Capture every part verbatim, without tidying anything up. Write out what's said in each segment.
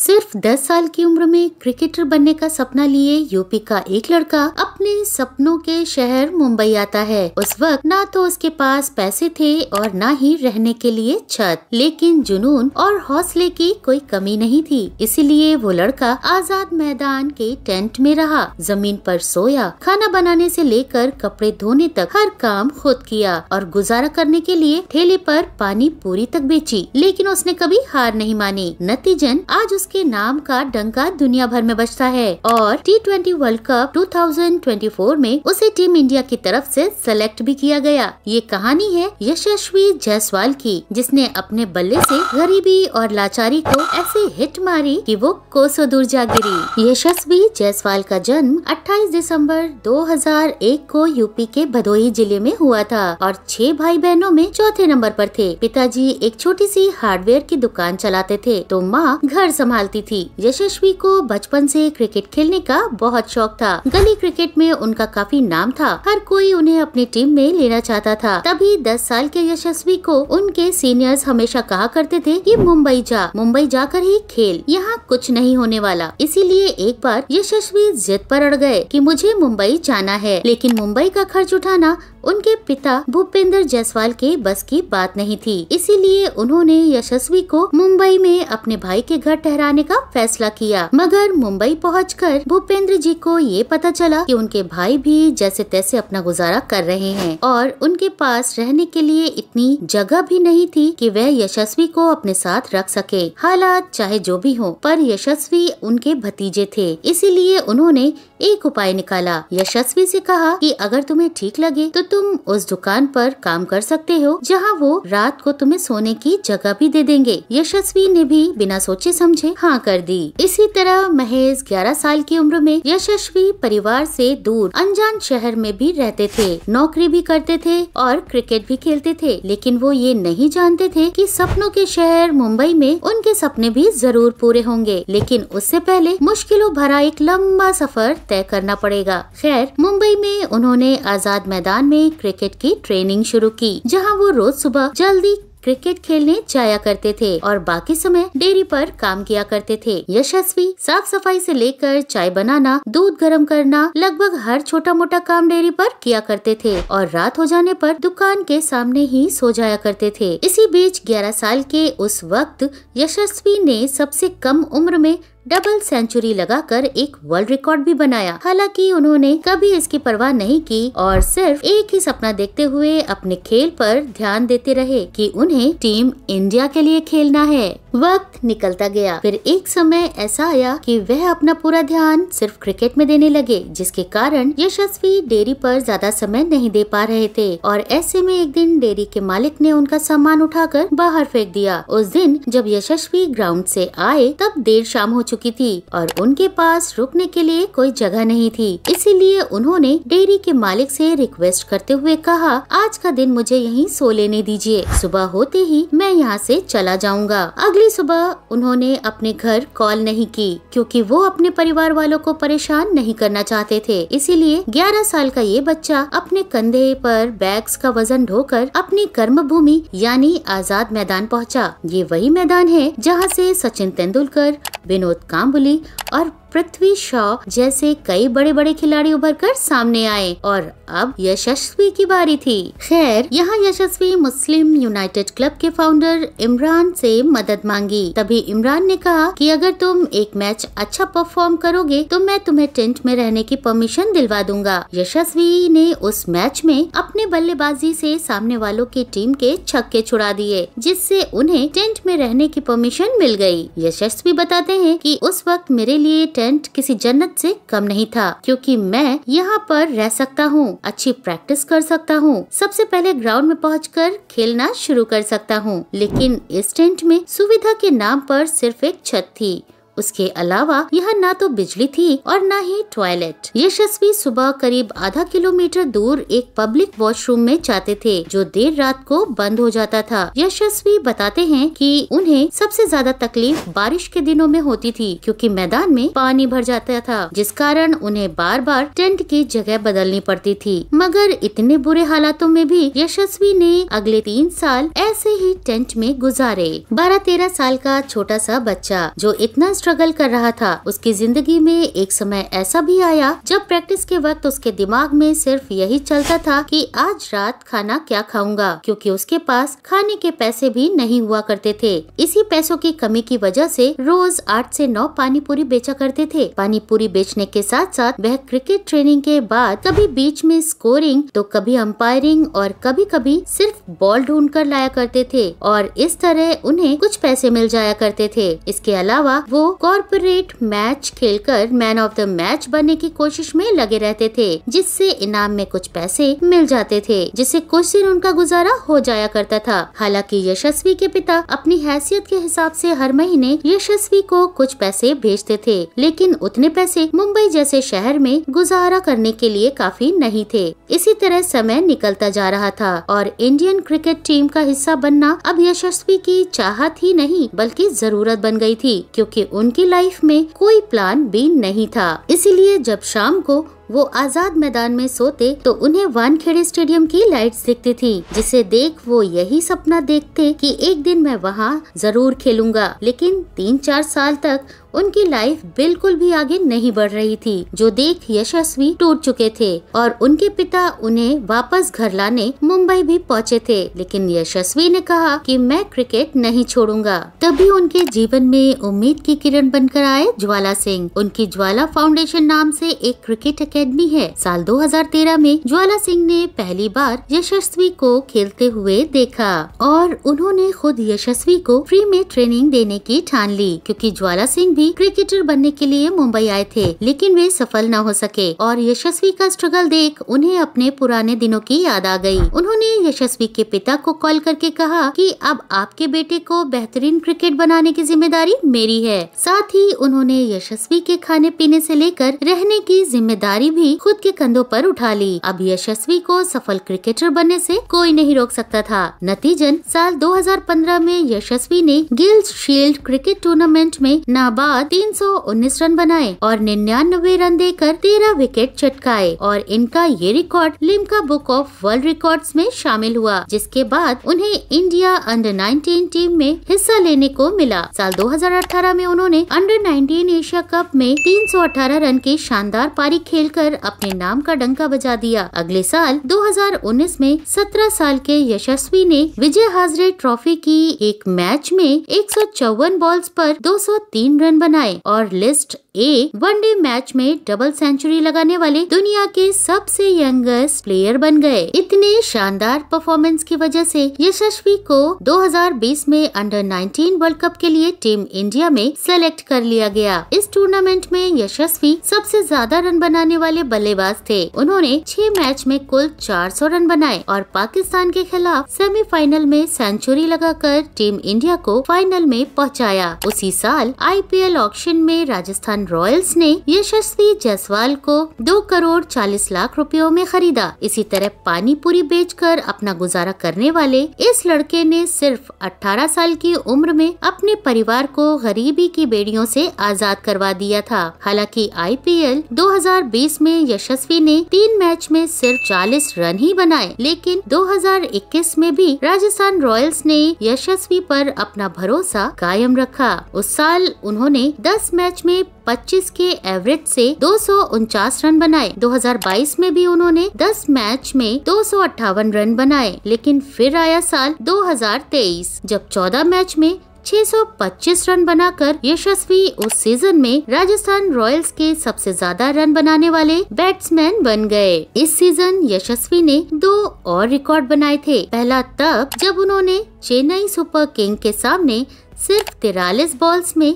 सिर्फ दस साल की उम्र में क्रिकेटर बनने का सपना लिए यूपी का एक लड़का अपने सपनों के शहर मुंबई आता है। उस वक्त ना तो उसके पास पैसे थे और ना ही रहने के लिए छत, लेकिन जुनून और हौसले की कोई कमी नहीं थी। इसीलिए वो लड़का आजाद मैदान के टेंट में रहा, जमीन पर सोया, खाना बनाने से लेकर कपड़े धोने तक हर काम खुद किया और गुजारा करने के लिए ठेले पर पानी पूरी तक बेची। लेकिन उसने कभी हार नहीं मानी। नतीजन आज के नाम का डंका दुनिया भर में बजता है और टी ट्वेंटी वर्ल्ड कप दो हज़ार चौबीस में उसे टीम इंडिया की तरफ से सेलेक्ट भी किया गया। ये कहानी है यशस्वी जायसवाल की, जिसने अपने बल्ले से गरीबी और लाचारी को ऐसे हिट मारी कि वो कोसों दूर जा गिरी। यशस्वी जायसवाल का जन्म अट्ठाईस दिसंबर दो हज़ार एक को यूपी के भदोही जिले में हुआ था और छह भाई बहनों में चौथे नंबर पर थे। पिताजी एक छोटी सी हार्डवेयर की दुकान चलाते थे तो माँ घर संभालती थी। यशस्वी को बचपन से क्रिकेट खेलने का बहुत शौक था। गली क्रिकेट में उनका काफी नाम था, हर कोई उन्हें अपनी टीम में लेना चाहता था। तभी दस साल के यशस्वी को उनके सीनियर्स हमेशा कहा करते थे कि मुंबई जा, मुंबई जाकर ही खेल, यहाँ कुछ नहीं होने वाला। इसीलिए एक बार यशस्वी जिद पर अड़ गए कि मुझे मुंबई जाना है, लेकिन मुंबई का खर्च उठाना उनके पिता भूपेंद्र जायसवाल के बस की बात नहीं थी। इसीलिए उन्होंने यशस्वी को मुंबई में अपने भाई के घर ठहराने का फैसला किया। मगर मुंबई पहुंचकर भूपेंद्र जी को ये पता चला कि उनके भाई भी जैसे तैसे अपना गुजारा कर रहे हैं और उनके पास रहने के लिए इतनी जगह भी नहीं थी कि वह यशस्वी को अपने साथ रख सके। हालात चाहे जो भी हो, पर यशस्वी उनके भतीजे थे, इसीलिए उन्होंने एक उपाय निकाला। यशस्वी से कहा कि अगर तुम्हें ठीक लगे तो तुम उस दुकान पर काम कर सकते हो जहां वो रात को तुम्हें सोने की जगह भी दे देंगे। यशस्वी ने भी बिना सोचे समझे हाँ कर दी। इसी तरह महज ग्यारह साल की उम्र में यशस्वी परिवार से दूर अनजान शहर में भी रहते थे, नौकरी भी करते थे और क्रिकेट भी खेलते थे। लेकिन वो ये नहीं जानते थे कि सपनों के शहर मुंबई में उनके सपने भी जरूर पूरे होंगे, लेकिन उससे पहले मुश्किलों भरा एक लंबा सफर तय करना पड़ेगा। खैर, मुंबई में उन्होंने आजाद मैदान में क्रिकेट की ट्रेनिंग शुरू की, जहां वो रोज सुबह जल्दी क्रिकेट खेलने जाया करते थे और बाकी समय डेयरी पर काम किया करते थे। यशस्वी साफ सफाई से लेकर चाय बनाना, दूध गर्म करना, लगभग हर छोटा मोटा काम डेयरी पर किया करते थे और रात हो जाने पर दुकान के सामने ही सो जाया करते थे। इसी बीच ग्यारह साल के उस वक्त यशस्वी ने सबसे कम उम्र में डबल सेंचुरी लगाकर एक वर्ल्ड रिकॉर्ड भी बनाया। हालांकि उन्होंने कभी इसकी परवाह नहीं की और सिर्फ एक ही सपना देखते हुए अपने खेल पर ध्यान देते रहे कि उन्हें टीम इंडिया के लिए खेलना है। वक्त निकलता गया, फिर एक समय ऐसा आया कि वह अपना पूरा ध्यान सिर्फ क्रिकेट में देने लगे, जिसके कारण यशस्वी डेयरी पर ज्यादा समय नहीं दे पा रहे थे। और ऐसे में एक दिन डेयरी के मालिक ने उनका सामान उठाकर बाहर फेंक दिया। उस दिन जब यशस्वी ग्राउंड से आए तब देर शाम हो की थी और उनके पास रुकने के लिए कोई जगह नहीं थी। इसीलिए उन्होंने डेयरी के मालिक से रिक्वेस्ट करते हुए कहा, आज का दिन मुझे यहीं सो लेने दीजिए, सुबह होते ही मैं यहाँ से चला जाऊँगा। अगली सुबह उन्होंने अपने घर कॉल नहीं की क्योंकि वो अपने परिवार वालों को परेशान नहीं करना चाहते थे। इसीलिए ग्यारह साल का ये बच्चा अपने कंधे पर बैग्स का वजन ढोकर अपनी कर्म भूमि यानी आजाद मैदान पहुँचा। ये वही मैदान है जहाँ से सचिन तेंदुलकर, विनोद कांबली और पृथ्वी शॉ जैसे कई बड़े बड़े खिलाड़ी उभर कर सामने आए और अब यशस्वी की बारी थी। खैर, यहाँ यशस्वी मुस्लिम यूनाइटेड क्लब के फाउंडर इमरान से मदद मांगी। तभी इमरान ने कहा कि अगर तुम एक मैच अच्छा परफॉर्म करोगे तो मैं तुम्हें टेंट में रहने की परमिशन दिलवा दूंगा। यशस्वी ने उस मैच में अपने बल्लेबाजी से सामने वालों की टीम के छक्के छुड़ा दिए, जिससे उन्हें टेंट में रहने की परमिशन मिल गयी। यशस्वी बताते हैं कि उस वक्त मेरे लिए टेंट किसी जन्नत से कम नहीं था, क्योंकि मैं यहाँ पर रह सकता हूँ, अच्छी प्रैक्टिस कर सकता हूँ, सबसे पहले ग्राउंड में पहुँचकर खेलना शुरू कर सकता हूँ। लेकिन इस टेंट में सुविधा के नाम पर सिर्फ एक छत थी, उसके अलावा यहाँ ना तो बिजली थी और ना ही टॉयलेट। यशस्वी सुबह करीब आधा किलोमीटर दूर एक पब्लिक वॉशरूम में जाते थे, जो देर रात को बंद हो जाता था। यशस्वी बताते हैं कि उन्हें सबसे ज्यादा तकलीफ बारिश के दिनों में होती थी, क्योंकि मैदान में पानी भर जाता था, जिस कारण उन्हें बार बार टेंट की जगह बदलनी पड़ती थी। मगर इतने बुरे हालातों में भी यशस्वी ने अगले तीन साल ऐसे ही टेंट में गुजारे। बारह तेरह साल का छोटा सा बच्चा जो इतना स्ट्रगल कर रहा था। उसकी जिंदगी में एक समय ऐसा भी आया जब प्रैक्टिस के वक्त उसके दिमाग में सिर्फ यही चलता था कि आज रात खाना क्या खाऊंगा, क्योंकि उसके पास खाने के पैसे भी नहीं हुआ करते थे। इसी पैसों की कमी की वजह से रोज आठ से नौ पानी पूरी बेचा करते थे। पानी पूरी बेचने के साथ साथ वह क्रिकेट ट्रेनिंग के बाद कभी बीच में स्कोरिंग तो कभी अंपायरिंग और कभी कभी सिर्फ बॉल ढूंढ कर लाया करते थे और इस तरह उन्हें कुछ पैसे मिल जाया करते थे। इसके अलावा वो कॉर्पोरेट मैच खेलकर मैन ऑफ द मैच बनने की कोशिश में लगे रहते थे, जिससे इनाम में कुछ पैसे मिल जाते थे, जिससे कुछ दिन उनका गुजारा हो जाया करता था। हालांकि यशस्वी के पिता अपनी हैसियत के हिसाब से हर महीने यशस्वी को कुछ पैसे भेजते थे, लेकिन उतने पैसे मुंबई जैसे शहर में गुजारा करने के लिए काफी नहीं थे। इसी तरह समय निकलता जा रहा था और इंडियन क्रिकेट टीम का हिस्सा बनना अब यशस्वी की चाहत ही नहीं बल्कि जरूरत बन गई थी, क्योंकि उनकी लाइफ में कोई प्लान बी नहीं था। इसीलिए जब शाम को वो आजाद मैदान में सोते तो उन्हें वानखेड़े स्टेडियम की लाइट्स दिखती थी, जिसे देख वो यही सपना देखते कि एक दिन मैं वहाँ जरूर खेलूंगा। लेकिन तीन चार साल तक उनकी लाइफ बिल्कुल भी आगे नहीं बढ़ रही थी, जो देख यशस्वी टूट चुके थे और उनके पिता उन्हें वापस घर लाने मुंबई भी पहुँचे थे। लेकिन यशस्वी ने कहा कि मैं क्रिकेट नहीं छोड़ूंगा। तभी उनके जीवन में उम्मीद की किरण बनकर आए ज्वाला सिंह। उनकी ज्वाला फाउंडेशन नाम से एक क्रिकेट एकेडमी है। साल दो हज़ार तेरह में ज्वाला सिंह ने पहली बार यशस्वी को खेलते हुए देखा और उन्होंने खुद यशस्वी को फ्री में ट्रेनिंग देने की ठान ली, क्योंकि ज्वाला सिंह भी क्रिकेटर बनने के लिए मुंबई आए थे, लेकिन वे सफल न हो सके और यशस्वी का स्ट्रगल देख उन्हें अपने पुराने दिनों की याद आ गई। उन्होंने यशस्वी के पिता को कॉल करके कहा कि अब आपके बेटे को बेहतरीन क्रिकेट बनाने की जिम्मेदारी मेरी है। साथ ही उन्होंने यशस्वी के खाने पीने से लेकर रहने की जिम्मेदारी भी खुद के कंधों पर उठा ली। अब यशस्वी को सफल क्रिकेटर बनने से कोई नहीं रोक सकता था। नतीजन साल दो हज़ार पंद्रह में यशस्वी ने गिल्स शील्ड क्रिकेट टूर्नामेंट में नाबाद तीन सौ उन्नीस रन बनाए और निन्यानवे रन देकर तेरह विकेट चटकाए और इनका ये record Limca book of world records में शामिल हुआ, जिसके बाद उन्हें इंडिया अंडर नाइनटीन टीम में हिस्सा लेने को मिला। साल दो हज़ार अठारह में उन्होंने अंडर नाइनटीन एशिया कप में तीन सौ अठारह रन की शानदार पारी खेल कर अपने नाम का डंका बजा दिया। अगले साल दो हज़ार उन्नीस में सत्रह साल के यशस्वी ने विजय हाजरे ट्रॉफी की एक मैच में एक सौ चौवन बॉल्स पर दो सौ तीन रन बनाए और लिस्ट ए वनडे मैच में डबल सेंचुरी लगाने वाले दुनिया के सबसे यंगेस्ट प्लेयर बन गए। इतने शानदार परफॉर्मेंस की वजह से यशस्वी को दो हज़ार बीस में अंडर नाइनटीन वर्ल्ड कप के लिए टीम इंडिया में सेलेक्ट कर लिया गया। इस टूर्नामेंट में यशस्वी सबसे ज्यादा रन बनाने वाले बल्लेबाज थे। उन्होंने छह मैच में कुल चार सौ रन बनाए और पाकिस्तान के खिलाफ सेमीफाइनल में सेंचुरी लगाकर टीम इंडिया को फाइनल में पहुंचाया। उसी साल आई पी एल ऑक्शन में राजस्थान रॉयल्स ने यशस्वी जायसवाल को दो करोड़ चालीस लाख रुपयों में खरीदा। इसी तरह पानी पूरी बेचकर अपना गुजारा करने वाले इस लड़के ने सिर्फ अठारह साल की उम्र में अपने परिवार को गरीबी की बेड़ियों से आजाद करवा दिया था। हालांकि आई पी एल दो हज़ार बीस में यशस्वी ने तीन मैच में सिर्फ चालीस रन ही बनाए, लेकिन दो हज़ार इक्कीस में भी राजस्थान रॉयल्स ने यशस्वी पर अपना भरोसा कायम रखा। उस साल उन्होंने दस मैच में पच्चीस के एवरेज से दो सौ उनचास रन बनाए। दो हज़ार बाईस में भी उन्होंने दस मैच में दो सौ अट्ठावन रन बनाए, लेकिन फिर आया साल दो हज़ार तेईस जब चौदह मैच में छह सौ पच्चीस रन बनाकर यशस्वी उस सीजन में राजस्थान रॉयल्स के सबसे ज्यादा रन बनाने वाले बैट्समैन बन गए। इस सीजन यशस्वी ने दो और रिकॉर्ड बनाए थे। पहला तब जब उन्होंने चेन्नई सुपर किंग के सामने सिर्फ तिरालीस बॉल्स में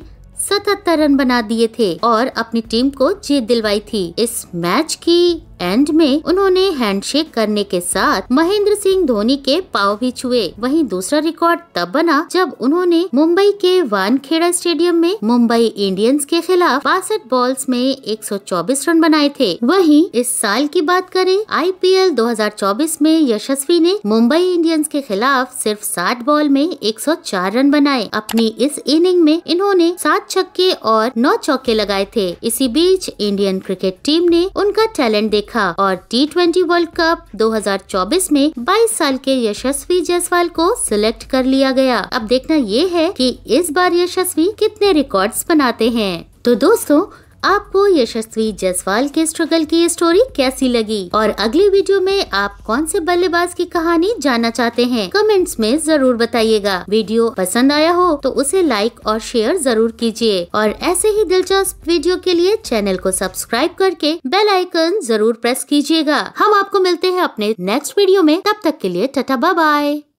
सतहत्तर रन बना दिए थे और अपनी टीम को जीत दिलवाई थी। इस मैच की एंड में उन्होंने हैंडशेक करने के साथ महेंद्र सिंह धोनी के पाँव भी छुए। वहीं दूसरा रिकॉर्ड तब बना जब उन्होंने मुंबई के वानखेड़े स्टेडियम में मुंबई इंडियंस के खिलाफ बासठ बॉल्स में एक सौ चौबीस रन बनाए थे। वहीं इस साल की बात करें आई पी एल दो हज़ार चौबीस में यशस्वी ने मुंबई इंडियंस के खिलाफ सिर्फ साठ बॉल में एक सौ चार रन बनाए। अपनी इस इनिंग में इन्होंने सात छक्के और नौ चौके लगाए थे। इसी बीच इंडियन क्रिकेट टीम ने उनका टैलेंट देखा और टी ट्वेंटी वर्ल्ड कप दो हजार चौबीस में बाईस साल के यशस्वी जायसवाल को सिलेक्ट कर लिया गया। अब देखना ये है कि इस बार यशस्वी कितने रिकॉर्ड्स बनाते हैं। तो दोस्तों, आपको यशस्वी जायसवाल के स्ट्रगल की स्टोरी कैसी लगी और अगली वीडियो में आप कौन से बल्लेबाज की कहानी जानना चाहते हैं, कमेंट्स में जरूर बताइएगा। वीडियो पसंद आया हो तो उसे लाइक और शेयर जरूर कीजिए और ऐसे ही दिलचस्प वीडियो के लिए चैनल को सब्सक्राइब करके बेल आइकन जरूर प्रेस कीजिएगा। हम आपको मिलते हैं अपने नेक्स्ट वीडियो में, तब तक के लिए टाटा बाय बाय।